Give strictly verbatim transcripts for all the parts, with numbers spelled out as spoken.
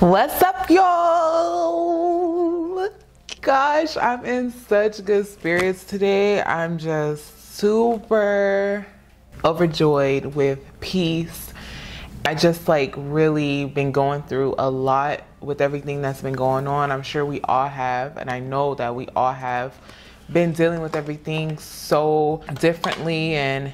What's up, y'all? Gosh, I'm in such good spirits today. I'm just super overjoyed with peace. I just like really been going through a lot with everything that's been going on. I'm sure we all have, and I know that we all have been dealing with everything so differently and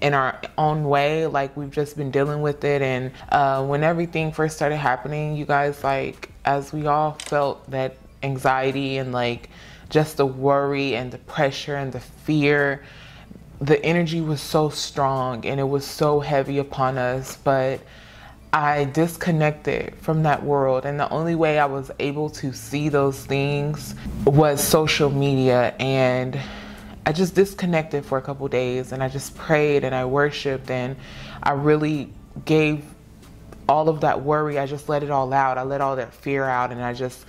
in our own way. Like, we've just been dealing with it, and uh when everything first started happening, you guys, like, as we all felt that anxiety and like just the worry and the pressure and the fear, the energy was so strong and it was so heavy upon us. But I disconnected from that world, and the only way I was able to see those things was social media. And I just disconnected for a couple days, and I just prayed and I worshiped, and I really gave all of that worry. I just let it all out. I let all that fear out, and I just,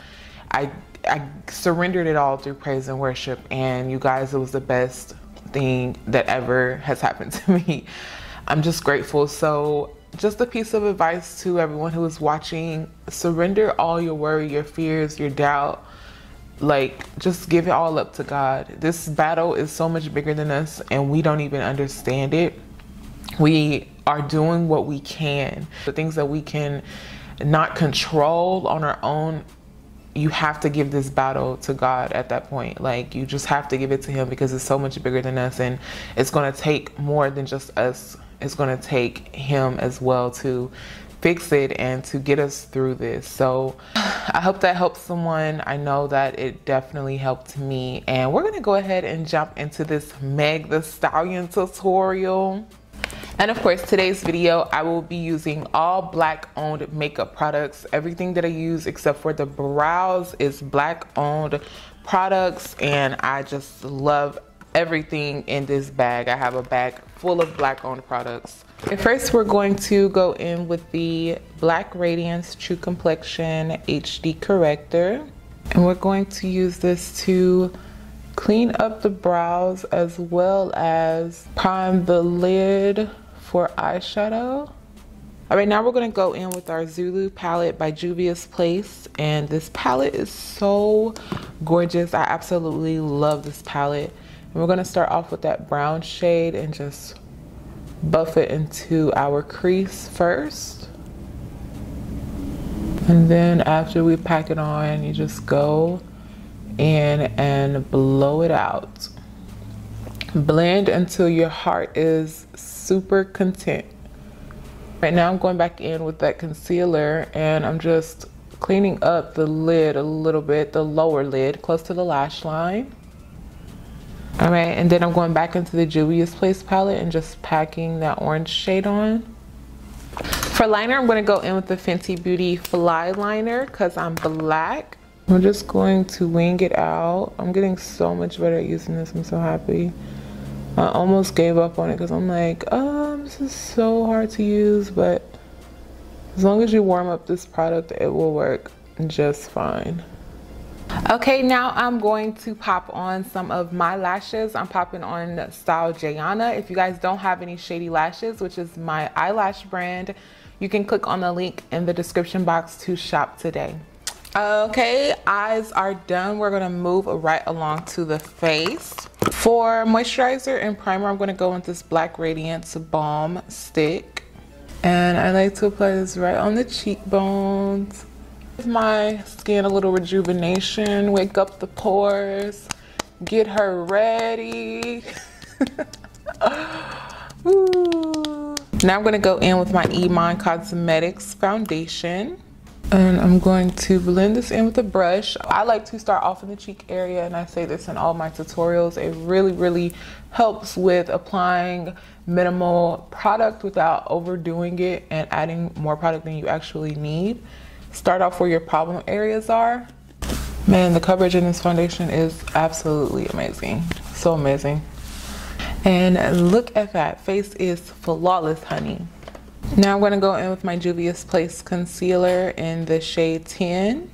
I, I surrendered it all through praise and worship. And you guys, it was the best thing that ever has happened to me. I'm just grateful. So just a piece of advice to everyone who is watching: surrender all your worry, your fears, your doubt. Like, just give it all up to God. This battle is so much bigger than us, and we don't even understand it. We are doing what we can. The things that we can not control on our own, you have to give this battle to God at that point. Like, you just have to give it to Him, because it's so much bigger than us, and it's going to take more than just us. It's going to take Him as well to fix it and to get us through this. So I hope that helps someone. I know that it definitely helped me. And we're gonna go ahead and jump into this Meg Thee Stallion tutorial. And of course, today's video, I will be using all black owned makeup products. Everything that I use except for the brows is black owned products, and I just love everything in this bag. I have a bag full of black owned products. Okay, first we're going to go in with the Black Radiance True Complexion H D Corrector, and we're going to use this to clean up the brows as well as prime the lid for eyeshadow. All right, now we're going to go in with our Zulu palette by Juvia's Place, and this palette is so gorgeous. I absolutely love this palette. And we're going to start off with that brown shade and just buff it into our crease first, and then after we pack it on, you just go in and blow it out. Blend until your heart is super content. Right now I'm going back in with that concealer, and I'm just cleaning up the lid a little bit, the lower lid close to the lash line. All right, and then I'm going back into the Juvia's Place palette and just packing that orange shade on. For liner, I'm gonna go in with the Fenty Beauty Fly Liner, cause I'm black. I'm just going to wing it out. I'm getting so much better at using this, I'm so happy. I almost gave up on it, cause I'm like, um, this is so hard to use, but as long as you warm up this product, it will work just fine. Okay, now I'm going to pop on some of my lashes. I'm popping on Style Jayana. If you guys don't have any Shady Lashes, which is my eyelash brand, you can click on the link in the description box to shop today. Okay, eyes are done. We're gonna move right along to the face. For moisturizer and primer, I'm gonna go with this Black Radiance Balm Stick. And I like to apply this right on the cheekbones. Give my skin a little rejuvenation, wake up the pores, get her ready. Ooh. Now I'm going to go in with my Iman Cosmetics foundation, and I'm going to blend this in with a brush. I like to start off in the cheek area, and I say this in all my tutorials. It really, really helps with applying minimal product without overdoing it and adding more product than you actually need. Start off where your problem areas are. Man, the coverage in this foundation is absolutely amazing. So amazing. And look at that, face is flawless, honey. Now I'm gonna go in with my Juvia's Place concealer in the shade ten.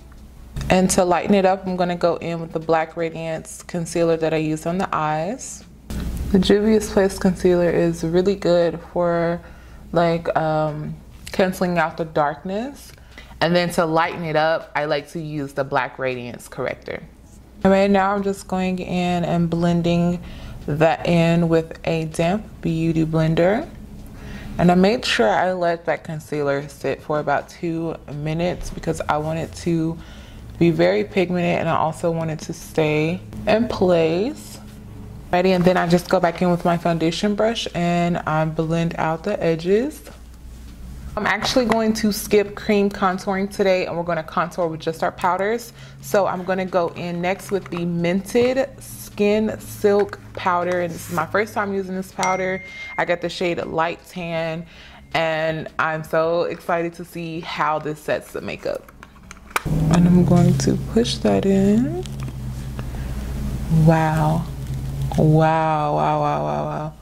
And to lighten it up, I'm gonna go in with the Black Radiance concealer that I used on the eyes. The Juvia's Place concealer is really good for like um, canceling out the darkness. And then to lighten it up, I like to use the Black Radiance corrector. All right, now I'm just going in and blending that in with a damp beauty blender. And I made sure I let that concealer sit for about two minutes because I want it to be very pigmented and I also want it to stay in place. Ready, and then I just go back in with my foundation brush and I blend out the edges. I'm actually going to skip cream contouring today and we're going to contour with just our powders. So I'm going to go in next with the Mented Skin Silk Powder. And this is my first time using this powder. I got the shade Light Tan and I'm so excited to see how this sets the makeup. And I'm going to push that in. Wow. Wow, wow, wow, wow, wow.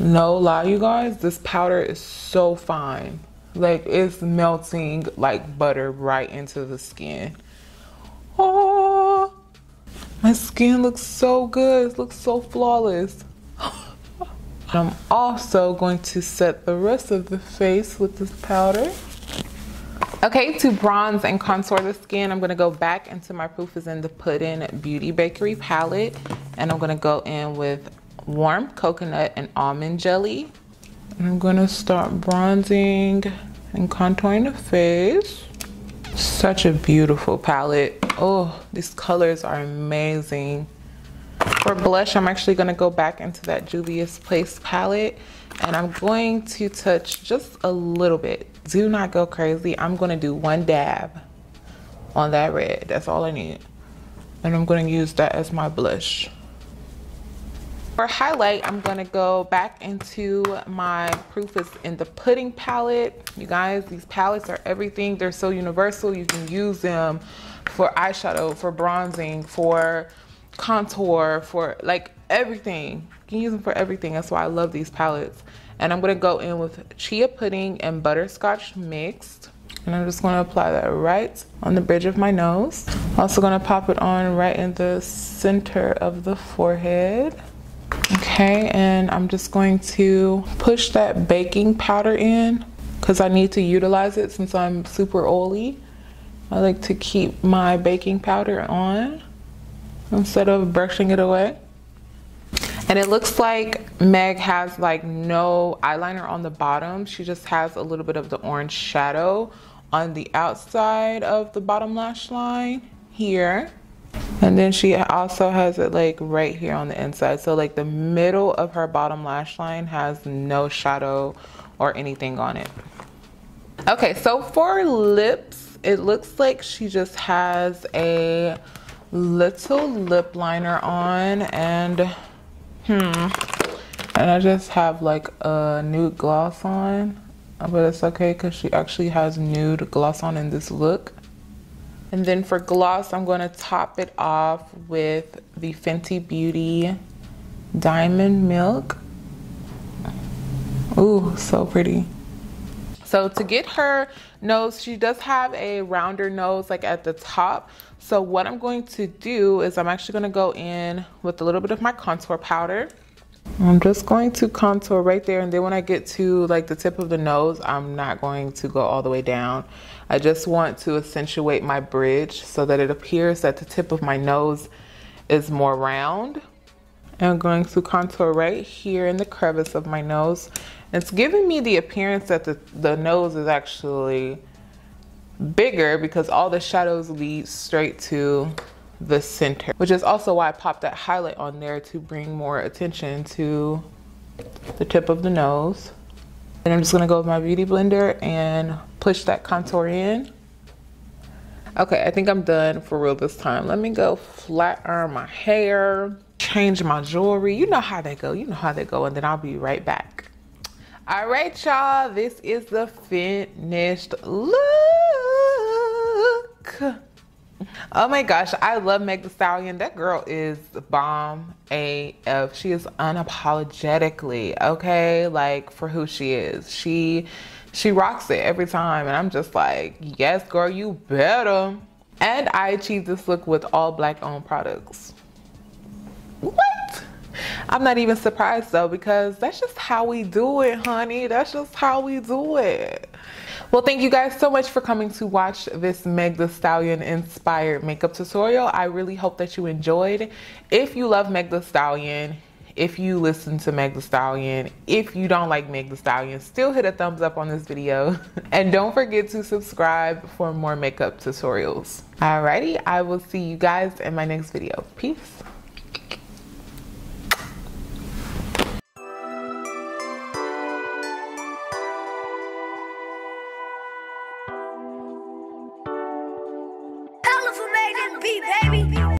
No lie, you guys, this powder is so fine. Like, it's melting like butter right into the skin. Oh, my skin looks so good. It looks so flawless. I'm also going to set the rest of the face with this powder. Okay, to bronze and contour the skin, I'm going to go back into my Poof Is In the Pudding Beauty Bakery palette. And I'm going to go in with warm coconut and almond jelly. And I'm gonna start bronzing and contouring the face. Such a beautiful palette. Oh, these colors are amazing. For blush, I'm actually gonna go back into that Juvia's Place palette and I'm going to touch just a little bit. Do not go crazy. I'm gonna do one dab on that red. That's all I need. And I'm gonna use that as my blush. For highlight, I'm gonna go back into my Poof Is In the Pudding palette. You guys, these palettes are everything. They're so universal. You can use them for eyeshadow, for bronzing, for contour, for like everything. You can use them for everything. That's why I love these palettes. And I'm gonna go in with chia pudding and butterscotch mixed. And I'm just gonna apply that right on the bridge of my nose. I'm also gonna pop it on right in the center of the forehead. Okay, and I'm just going to push that baking powder in because I need to utilize it since I'm super oily. I like to keep my baking powder on instead of brushing it away. And it looks like Meg has like no eyeliner on the bottom. She just has a little bit of the orange shadow on the outside of the bottom lash line here. And then she also has it like right here on the inside. So like the middle of her bottom lash line has no shadow or anything on it. Okay, so for lips, it looks like she just has a little lip liner on and hmm. And I just have like a nude gloss on, but it's okay because she actually has nude gloss on in this look. And then for gloss, I'm going to top it off with the Fenty Beauty Diamond Milk. Ooh, so pretty. So to get her nose, she does have a rounder nose like at the top. So what I'm going to do is I'm actually going to go in with a little bit of my contour powder. I'm just going to contour right there, and then when I get to like the tip of the nose, I'm not going to go all the way down. I just want to accentuate my bridge so that it appears that the tip of my nose is more round. And I'm going to contour right here in the crevice of my nose. It's giving me the appearance that the, the nose is actually bigger because all the shadows lead straight to the center, which is also why I popped that highlight on there to bring more attention to the tip of the nose. And I'm just gonna go with my beauty blender and push that contour in. Okay, I think I'm done for real this time. Let me go flat iron my hair, change my jewelry. You know how they go, you know how they go, and then I'll be right back. All right, y'all, this is the finished look. Oh my gosh, I love Meg Thee Stallion. That girl is bomb A F. She is unapologetically, okay, like for who she is. She she rocks it every time and I'm just like, yes girl, you better. And I achieved this look with all black owned products. What? I'm not even surprised though, because that's just how we do it, honey. That's just how we do it. Well, thank you guys so much for coming to watch this Meg Thee Stallion inspired makeup tutorial. I really hope that you enjoyed. If you love Meg Thee Stallion, if you listen to Meg Thee Stallion, if you don't like Meg Thee Stallion, still hit a thumbs up on this video. And don't forget to subscribe for more makeup tutorials. Alrighty, I will see you guys in my next video. Peace.